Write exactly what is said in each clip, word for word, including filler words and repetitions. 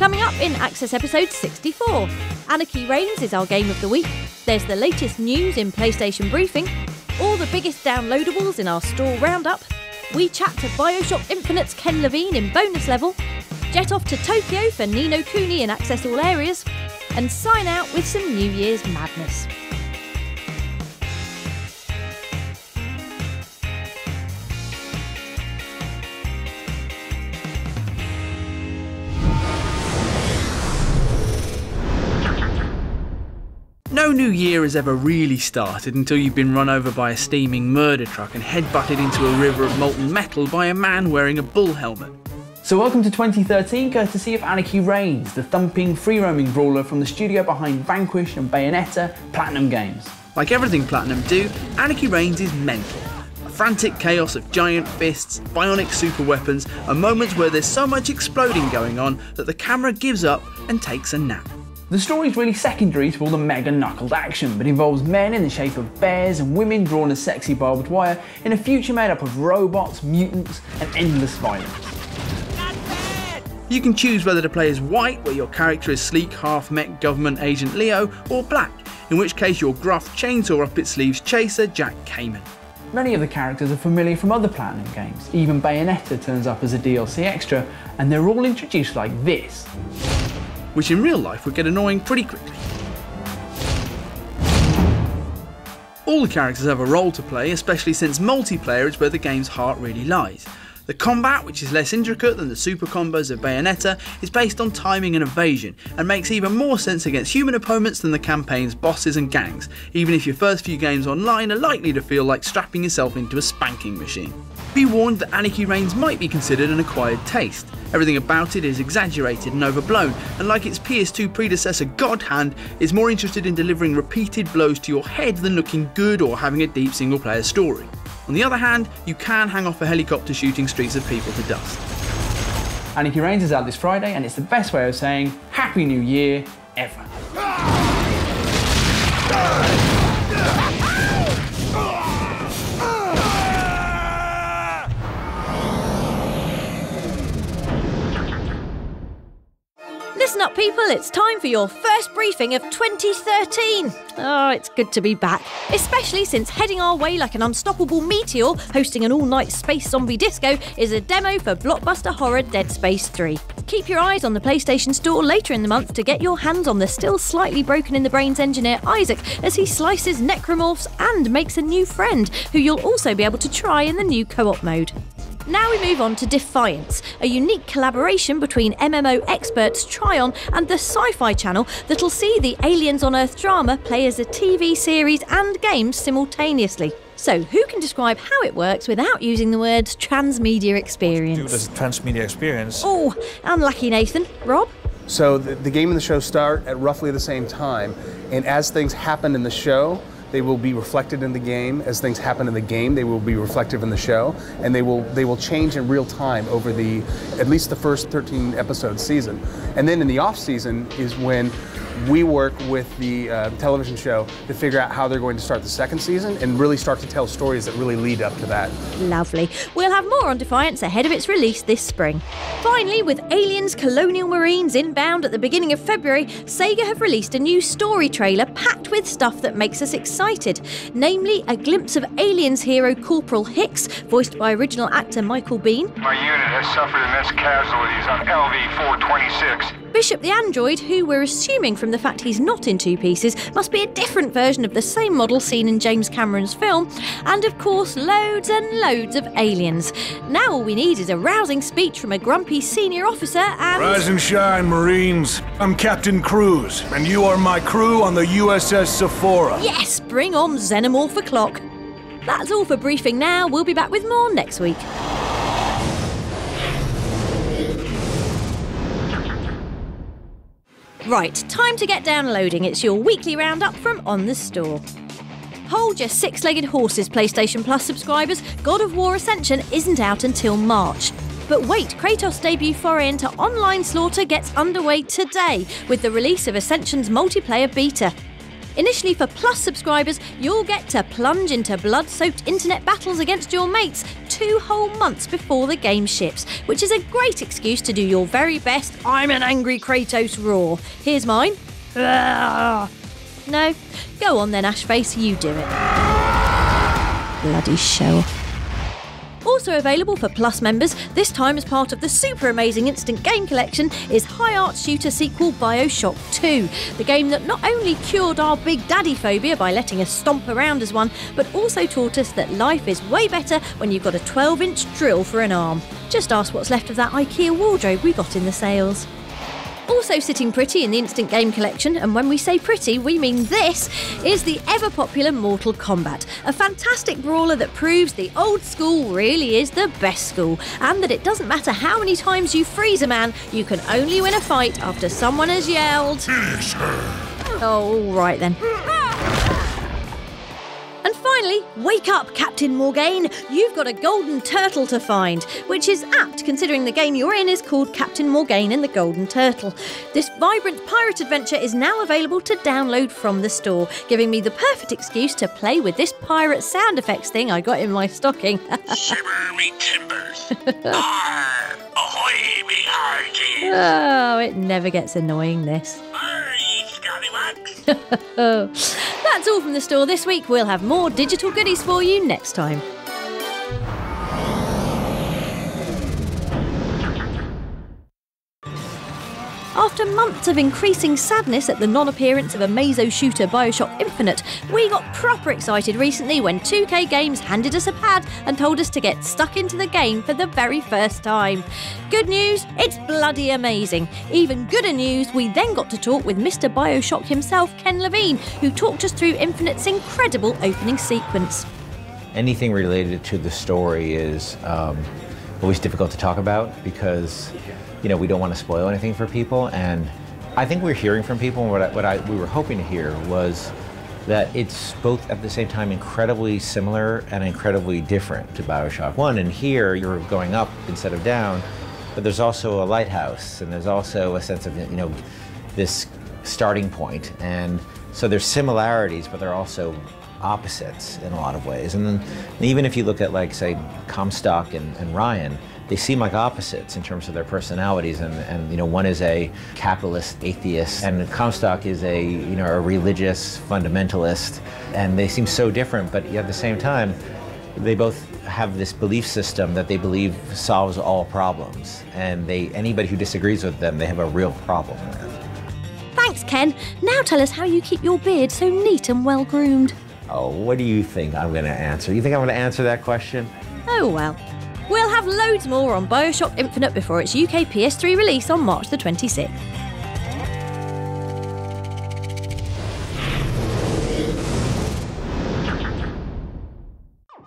Coming up in Access Episode sixty-four, Anarchy Reigns is our game of the week, there's the latest news in PlayStation Briefing, all the biggest downloadables in our store roundup, we chat to BioShock Infinite's Ken Levine in bonus level, jet off to Tokyo for Ni no Kuni in Access All Areas, and sign out with some New Year's madness. No new year has ever really started until you've been run over by a steaming murder truck and headbutted into a river of molten metal by a man wearing a bull helmet. So welcome to twenty thirteen, courtesy of Anarchy Reigns, the thumping, free-roaming brawler from the studio behind Vanquish and Bayonetta, Platinum Games. Like everything Platinum do, Anarchy Reigns is mental. A frantic chaos of giant fists, bionic super weapons, and moments where there's so much exploding going on that the camera gives up and takes a nap. The story's really secondary to all the mega-knuckled action, but involves men in the shape of bears and women drawn as sexy barbed wire in a future made up of robots, mutants, and endless violence. You can choose whether to play as white, where your character is sleek, half-mech government agent Leo, or black, in which case your gruff, chainsaw-up-its-sleeves chaser Jack Kamen. Many of the characters are familiar from other Platinum games, even Bayonetta turns up as a D L C extra, and they're all introduced like this, which in real life would get annoying pretty quickly. All the characters have a role to play, especially since multiplayer is where the game's heart really lies. The combat, which is less intricate than the super combos of Bayonetta, is based on timing and evasion, and makes even more sense against human opponents than the campaign's bosses and gangs, even if your first few games online are likely to feel like strapping yourself into a spanking machine. Be warned that Anarchy Reigns might be considered an acquired taste. Everything about it is exaggerated and overblown, and like its P S two predecessor God Hand, is more interested in delivering repeated blows to your head than looking good or having a deep single-player story. On the other hand, you can hang off a helicopter shooting streets of people to dust. Anarchy Reigns is out this Friday, and it's the best way of saying Happy New Year ever. Listen up, people, it's time for your first briefing of twenty thirteen. Oh, it's good to be back, especially since heading our way like an unstoppable meteor hosting an all-night space zombie disco is a demo for blockbuster horror Dead Space three. Keep your eyes on the PlayStation Store later in the month to get your hands on the still slightly broken in the brains engineer Isaac as he slices necromorphs and makes a new friend, who you'll also be able to try in the new co-op mode. Now we move on to Defiance, a unique collaboration between M M O experts Tryon and the Sci-Fi Channel that'll see the Aliens on Earth drama play as a T V series and game simultaneously. So who can describe how it works without using the words transmedia experience? What to do with transmedia experience? Oh, unlucky Nathan. Rob? So the, the game and the show start at roughly the same time, and as things happen in the show, they will be reflected in the game. As things happen in the game, they will be reflective in the show, and they will they will change in real time over the at least the first thirteen episode season. And then in the off season is when we work with the uh, television show to figure out how they're going to start the second season and really start to tell stories that really lead up to that. Lovely. We'll have more on Defiance ahead of its release this spring. Finally, with Aliens Colonial Marines inbound at the beginning of February, Sega have released a new story trailer packed with stuff that makes us excited, namely a glimpse of Aliens hero Corporal Hicks, voiced by original actor Michael Bean. My unit has suffered immense casualties on L V four twenty-six. Bishop the android, who we're assuming from the fact he's not in two pieces, must be a different version of the same model seen in James Cameron's film, and of course loads and loads of aliens. Now all we need is a rousing speech from a grumpy senior officer and... Rise and shine, Marines. I'm Captain Cruz, and you are my crew on the U S S Sephora. Yes, bring on Xenomorph o'clock. That's all for briefing now. We'll be back with more next week. Right, time to get downloading. It's your weekly roundup from On The Store. Hold your six-legged horses, PlayStation Plus subscribers. God of War Ascension isn't out until March. But wait, Kratos' debut foray into online slaughter gets underway today with the release of Ascension's multiplayer beta. Initially for Plus subscribers, you'll get to plunge into blood-soaked internet battles against your mates two whole months before the game ships, which is a great excuse to do your very best I'm an angry Kratos roar. Here's mine. No? Go on then, Ashface, you do it. Bloody show. Also available for Plus members, this time as part of the super amazing instant game collection, is high art shooter sequel BioShock two, the game that not only cured our big daddy phobia by letting us stomp around as one, but also taught us that life is way better when you've got a twelve inch drill for an arm. Just ask what's left of that IKEA wardrobe we got in the sales. Also sitting pretty in the instant game collection, and when we say pretty, we mean this, is the ever-popular Mortal Kombat, a fantastic brawler that proves the old school really is the best school, and that it doesn't matter how many times you freeze a man, you can only win a fight after someone has yelled, "Finish her." Oh, all right then. And finally, wake up, Captain Morgane! You've got a golden turtle to find, which is apt considering the game you're in is called Captain Morgane and the Golden Turtle. This vibrant pirate adventure is now available to download from the store, giving me the perfect excuse to play with this pirate sound effects thing I got in my stocking. Shiver me timbers! Arr! Ahoy me hearties! Oh, it never gets annoying, this. Arr, ye scallywags! That's all from the store this week. We'll have more digital goodies for you next time. After months of increasing sadness at the non-appearance of Amazo shooter BioShock Infinite, we got proper excited recently when two K Games handed us a pad and told us to get stuck into the game for the very first time. Good news, it's bloody amazing. Even gooder news, we then got to talk with Mister BioShock himself, Ken Levine, who talked us through Infinite's incredible opening sequence. Anything related to the story is um, always difficult to talk about because you know, we don't want to spoil anything for people, and I think we're hearing from people, and what, I, what I, we were hoping to hear was that it's both at the same time incredibly similar and incredibly different to BioShock one, and here you're going up instead of down, but there's also a lighthouse, and there's also a sense of, you know, this starting point, and so there's similarities, but they're also opposites in a lot of ways, and then even if you look at, like, say, Comstock and, and Ryan, they seem like opposites in terms of their personalities, and, and you know, one is a capitalist atheist, and Comstock is a, you know, a religious fundamentalist, and they seem so different, but at the same time, they both have this belief system that they believe solves all problems, and they, anybody who disagrees with them, they have a real problem with. Thanks, Ken. Now tell us how you keep your beard so neat and well-groomed. Oh, what do you think I'm gonna answer? You think I'm gonna answer that question? Oh, well. We'll have loads more on BioShock Infinite before its U K P S three release on March the twenty-sixth.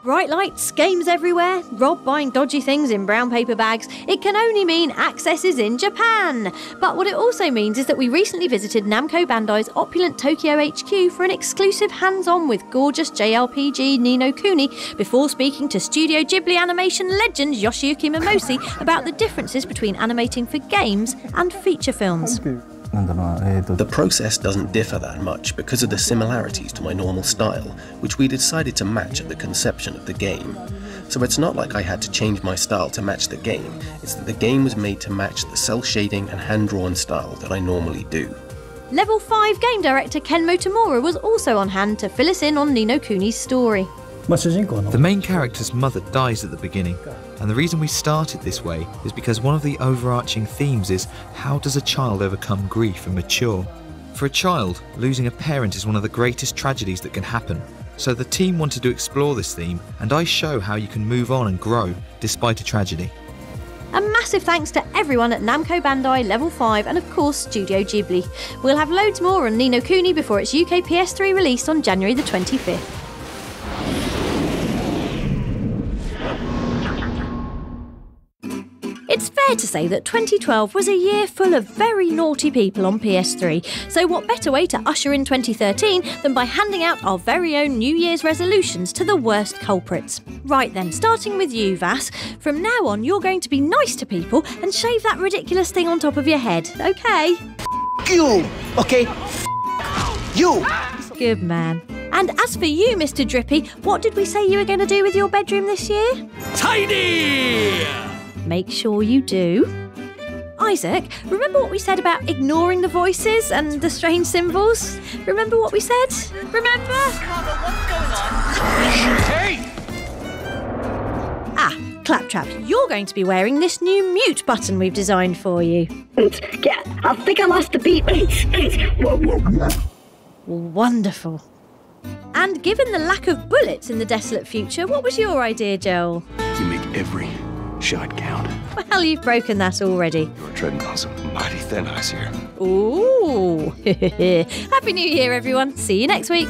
Bright lights, games everywhere, Rob buying dodgy things in brown paper bags. It can only mean Access is in Japan. But what it also means is that we recently visited Namco Bandai's opulent Tokyo H Q for an exclusive hands-on with gorgeous J R P G Ni no Kuni before speaking to Studio Ghibli animation legend Yoshiyuki Momose about the differences between animating for games and feature films. The process doesn't differ that much because of the similarities to my normal style, which we decided to match at the conception of the game. So it's not like I had to change my style to match the game, it's that the game was made to match the cell shading and hand-drawn style that I normally do. Level five game director Ken Motomura was also on hand to fill us in on Ni no Kuni's story. The main character's mother dies at the beginning, and the reason we started this way is because one of the overarching themes is how does a child overcome grief and mature? For a child, losing a parent is one of the greatest tragedies that can happen, so the team wanted to explore this theme, and I show how you can move on and grow despite a tragedy. A massive thanks to everyone at Namco Bandai, Level five and of course Studio Ghibli. We'll have loads more on Ni no Kuni before its U K P S three release on January the twenty-fifth. It's fair to say that twenty twelve was a year full of very naughty people on P S three, so what better way to usher in twenty thirteen than by handing out our very own New Year's resolutions to the worst culprits. Right then, starting with you, Vass. From now on, you're going to be nice to people and shave that ridiculous thing on top of your head, OK? F*** you! OK? F*** you! Good man. And as for you, Mister Drippy, what did we say you were going to do with your bedroom this year? Tidy! Make sure you do. Isaac, remember what we said about ignoring the voices and the strange symbols? Remember what we said? Remember? Mama, what's going on? Hey! Ah, Claptrap, you're going to be wearing this new mute button we've designed for you. Yeah, I think I lost the beat. Wonderful. And given the lack of bullets in the desolate future, what was your idea, Joel? You make every shot count. Well, you've broken that already. You're treading on some mighty thin ice here. Ooh. Happy New Year, everyone. See you next week.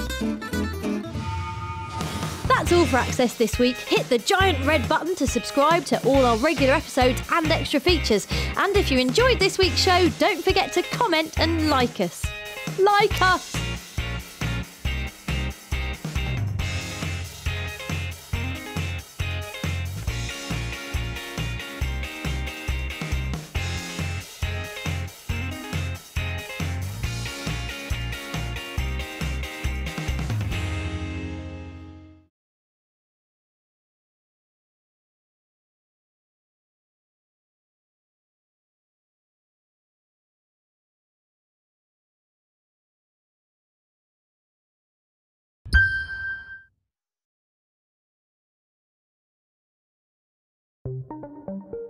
That's all for Access this week. Hit the giant red button to subscribe to all our regular episodes and extra features. And if you enjoyed this week's show, don't forget to comment and like us. Like us! Thank you.